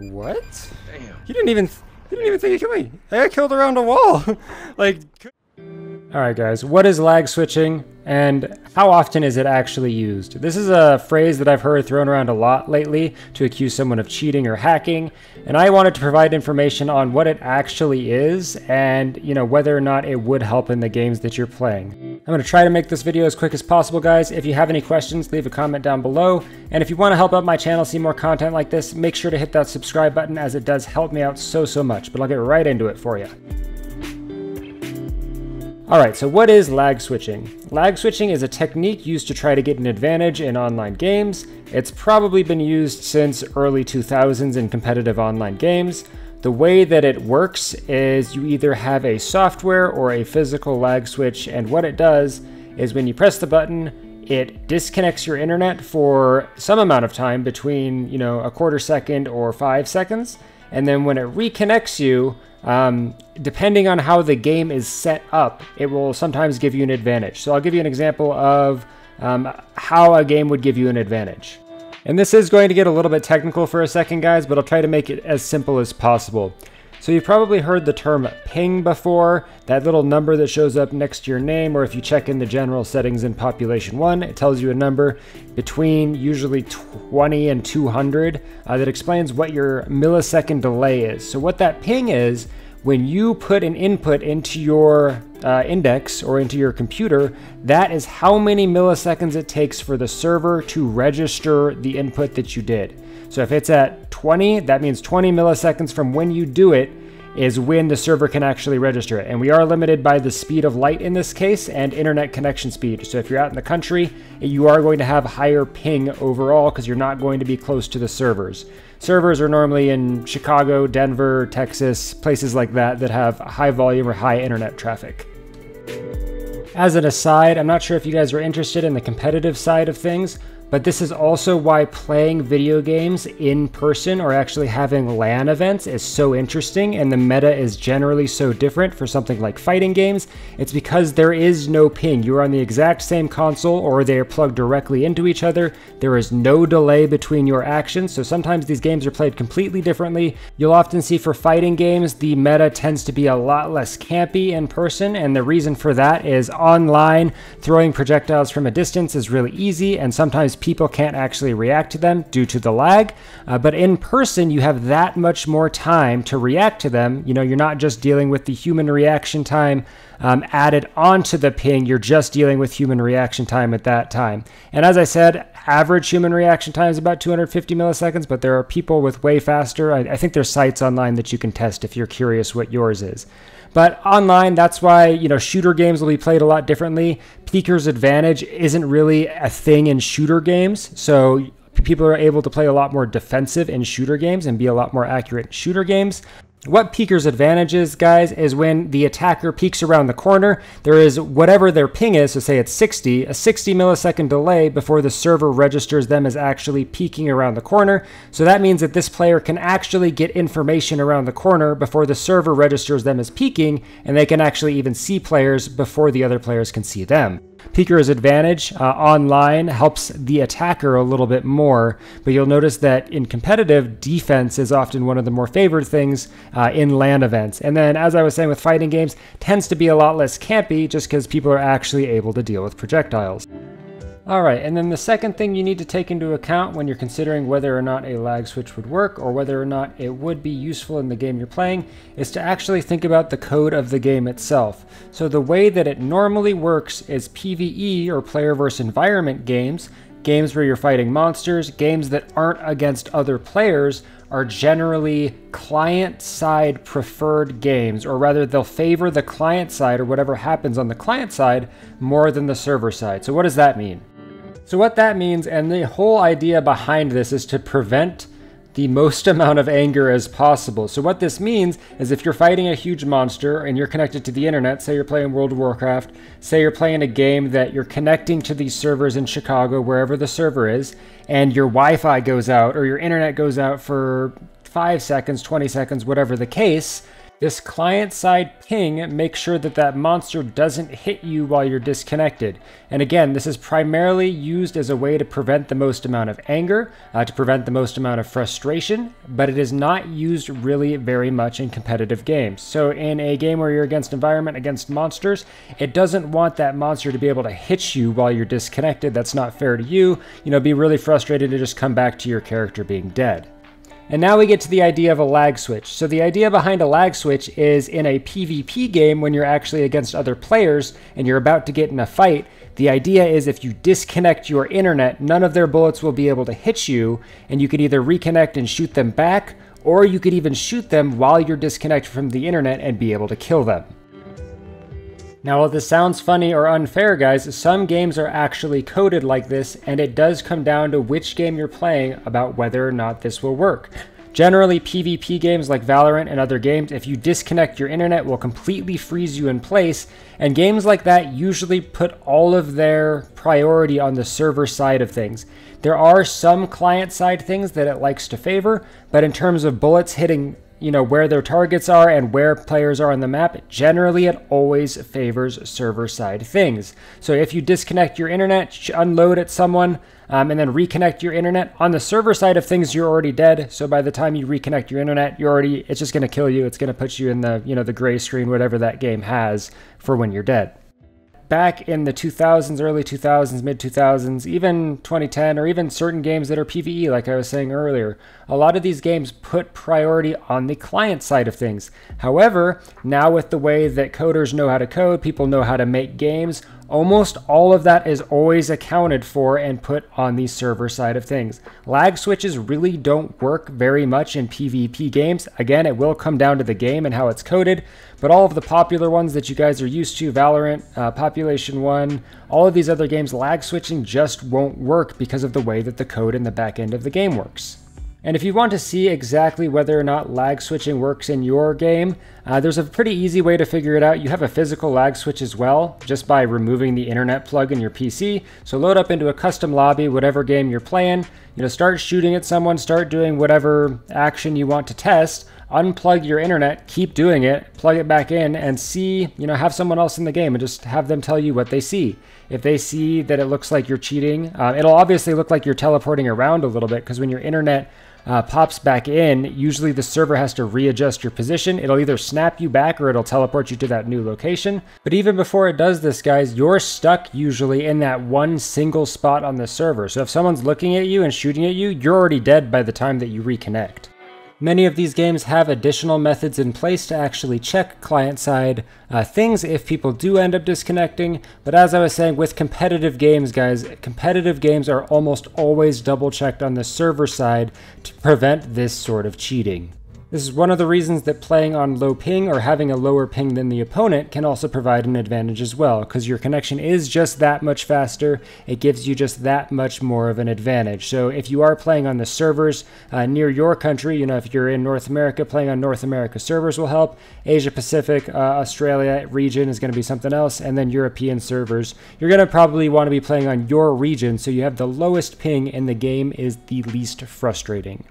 What? Damn. He didn't even think he killed me. I got killed around a wall. Like. Alright guys, what is lag switching and how often is it actually used? This is a phrase that I've heard thrown around a lot lately to accuse someone of cheating or hacking, and I wanted to provide information on what it actually is and, you know, whether or not it would help in the games that you're playing. I'm going to try to make this video as quick as possible, guys. If you have any questions, leave a comment down below, and if you want to help out my channel, see more content like this, make sure to hit that subscribe button as it does help me out so much, but I'll get right into it for you. Alright, so what is lag switching? Lag switching is a technique used to try to get an advantage in online games. It's probably been used since early 2000s in competitive online games. The way that it works is you either have a software or a physical lag switch, and what it does is when you press the button, it disconnects your internet for some amount of time between, you know, a quarter second or 5 seconds, and then when it reconnects you, depending on how the game is set up, it will sometimes give you an advantage. So I'll give you an example of how a game would give you an advantage. And this is going to get a little bit technical for a second, guys, but I'll try to make it as simple as possible. So you've probably heard the term ping before, that little number that shows up next to your name, or if you check in the general settings in Population One, it tells you a number between usually 20 and 200 that explains what your millisecond delay is. So what that ping is, when you put an input into your index or into your computer, that is how many milliseconds it takes for the server to register the input that you did. So if it's at 20, that means 20 milliseconds from when you do it is when the server can actually register it. And we are limited by the speed of light in this case and internet connection speed. So if you're out in the country, you are going to have higher ping overall because you're not going to be close to the servers. Servers are normally in Chicago, Denver, Texas, places like that that have high volume or high internet traffic. As an aside, I'm not sure if you guys are interested in the competitive side of things, but this is also why playing video games in person or actually having LAN events is so interesting, and the meta is generally so different for something like fighting games. It's because there is no ping. You are on the exact same console, or they are plugged directly into each other. There is no delay between your actions, so sometimes these games are played completely differently. You'll often see for fighting games, the meta tends to be a lot less campy in person, and the reason for that is online, throwing projectiles from a distance is really easy, and sometimes people can't actually react to them due to the lag, but in person you have that much more time to react to them. You know, you're not just dealing with the human reaction time added onto the ping, you're just dealing with human reaction time at that time. And as I said, average human reaction time is about 250 milliseconds, but there are people with way faster. I think there's sites online that you can test if you're curious what yours is. But online, that's why, you know, shooter games will be played a lot differently. Peeker's advantage isn't really a thing in shooter games, so people are able to play a lot more defensive in shooter games and be a lot more accurate in shooter games. What peeker's advantage is, guys, is when the attacker peeks around the corner, there is whatever their ping is, so say it's 60, a 60 millisecond delay before the server registers them as actually peeking around the corner. So that means that this player can actually get information around the corner before the server registers them as peeking, and they can actually even see players before the other players can see them. Peeker's advantage online helps the attacker a little bit more, but you'll notice that in competitive, defense is often one of the more favored things in LAN events. And then, as I was saying with fighting games, tends to be a lot less campy just because people are actually able to deal with projectiles. Alright, and then the second thing you need to take into account when you're considering whether or not a lag switch would work or whether or not it would be useful in the game you're playing is to actually think about the code of the game itself. So the way that it normally works is PvE, or player versus environment games, games where you're fighting monsters, games that aren't against other players, are generally client-side preferred games, or rather they'll favor the client side or whatever happens on the client side more than the server side. So what does that mean? So what that means, and the whole idea behind this, is to prevent the most amount of anger as possible. So what this means is if you're fighting a huge monster and you're connected to the internet, say you're playing World of Warcraft, say you're playing a game that you're connecting to these servers in Chicago, wherever the server is, and your Wi-Fi goes out or your internet goes out for 5 seconds, 20 seconds, whatever the case, This client-side ping makes sure that that monster doesn't hit you while you're disconnected. And again, this is primarily used as a way to prevent the most amount of anger, to prevent the most amount of frustration, but it is not used really very much in competitive games. So in a game where you're against environment, against monsters, it doesn't want that monster to be able to hit you while you're disconnected. That's not fair to you. You know, be really frustrated to just come back to your character being dead. And now we get to the idea of a lag switch. So the idea behind a lag switch is in a PvP game when you're actually against other players and you're about to get in a fight, the idea is if you disconnect your internet, none of their bullets will be able to hit you, and you could either reconnect and shoot them back, or you could even shoot them while you're disconnected from the internet and be able to kill them. Now, while this sounds funny or unfair, guys, some games are actually coded like this, and it does come down to which game you're playing about whether or not this will work. Generally, PvP games like Valorant and other games, if you disconnect your internet, will completely freeze you in place, and games like that usually put all of their priority on the server side of things. There are some client-side things that it likes to favor, but in terms of bullets hitting, you know, where their targets are and where players are on the map, generally it always favors server-side things. So if you disconnect your internet, unload at someone, and then reconnect your internet, on the server side of things, you're already dead. So by the time you reconnect your internet, it's just gonna kill you. It's gonna put you in the, you know, the gray screen, whatever that game has for when you're dead. Back in the 2000s, early 2000s, mid 2000s, even 2010, or even certain games that are PvE, like I was saying earlier, a lot of these games put priority on the client side of things. However, now with the way that coders know how to code, people know how to make games, almost all of that is always accounted for and put on the server side of things. Lag switches really don't work very much in PvP games. Again, it will come down to the game and how it's coded, but all of the popular ones that you guys are used to, Valorant, Population One, all of these other games, lag switching just won't work because of the way that the code in the back end of the game works. And if you want to see exactly whether or not lag switching works in your game, there's a pretty easy way to figure it out. You have a physical lag switch as well, just by removing the internet plug in your PC. So load up into a custom lobby, whatever game you're playing, you know, start shooting at someone, start doing whatever action you want to test, unplug your internet, keep doing it, plug it back in and see, you know, have someone else in the game and just have them tell you what they see. If they see that it looks like you're cheating, it'll obviously look like you're teleporting around a little bit because when your internet pops back in, usually the server has to readjust your position. It'll either snap you back or it'll teleport you to that new location. But even before it does this, guys, you're stuck usually in that one single spot on the server. So if someone's looking at you and shooting at you, you're already dead by the time that you reconnect. Many of these games have additional methods in place to actually check client-side things if people do end up disconnecting, but as I was saying, with competitive games, guys, competitive games are almost always double-checked on the server side to prevent this sort of cheating. This is one of the reasons that playing on low ping or having a lower ping than the opponent can also provide an advantage as well, because your connection is just that much faster, it gives you just that much more of an advantage. So if you are playing on the servers near your country, you know, if you're in North America, playing on North America servers will help. Asia Pacific, Australia region is going to be something else, and then European servers. You're going to probably want to be playing on your region so you have the lowest ping and the game is the least frustrating.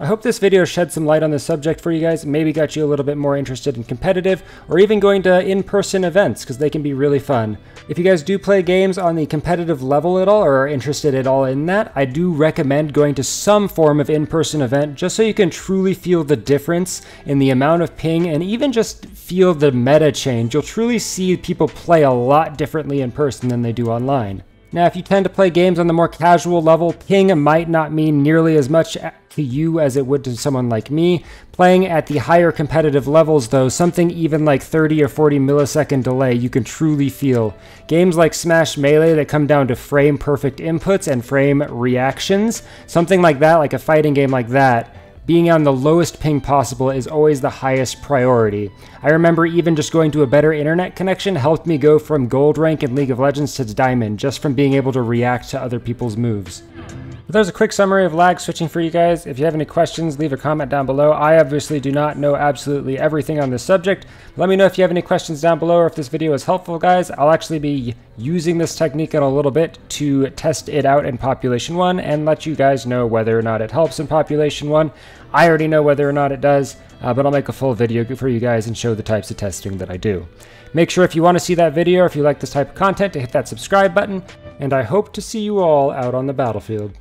I hope this video shed some light on this subject for you guys, maybe got you a little bit more interested in competitive or even going to in-person events because they can be really fun. If you guys do play games on the competitive level at all or are interested at all in that, I do recommend going to some form of in-person event just so you can truly feel the difference in the amount of ping and even just feel the meta change. You'll truly see people play a lot differently in person than they do online. Now, if you tend to play games on the more casual level, ping might not mean nearly as much to you as it would to someone like me. Playing at the higher competitive levels though, something even like 30 or 40 millisecond delay you can truly feel. Games like Smash Melee that come down to frame perfect inputs and frame reactions, something like that, like a fighting game like that, being on the lowest ping possible is always the highest priority. I remember even just going to a better internet connection helped me go from gold rank in League of Legends to diamond just from being able to react to other people's moves. there's a quick summary of lag switching for you guys. If you have any questions, leave a comment down below. I obviously do not know absolutely everything on this subject. Let me know if you have any questions down below or if this video is helpful, guys. I'll actually be using this technique in a little bit to test it out in Population One and let you guys know whether or not it helps in Population One. I already know whether or not it does, but I'll make a full video for you guys and show the types of testing that I do. Make sure if you want to see that video or if you like this type of content to hit that subscribe button, and I hope to see you all out on the battlefield.